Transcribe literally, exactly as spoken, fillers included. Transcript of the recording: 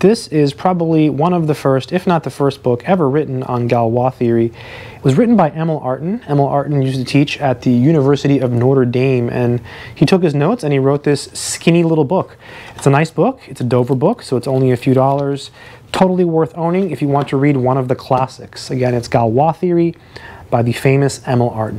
This is probably one of the first, if not the first book ever written on Galois theory. It was written by Emil Artin. Emil Artin used to teach at the University of Notre Dame, and he took his notes and he wrote this skinny little book. It's a nice book. It's a Dover book, so it's only a few dollars. Totally worth owning if you want to read one of the classics. Again, it's Galois Theory by the famous Emil Artin.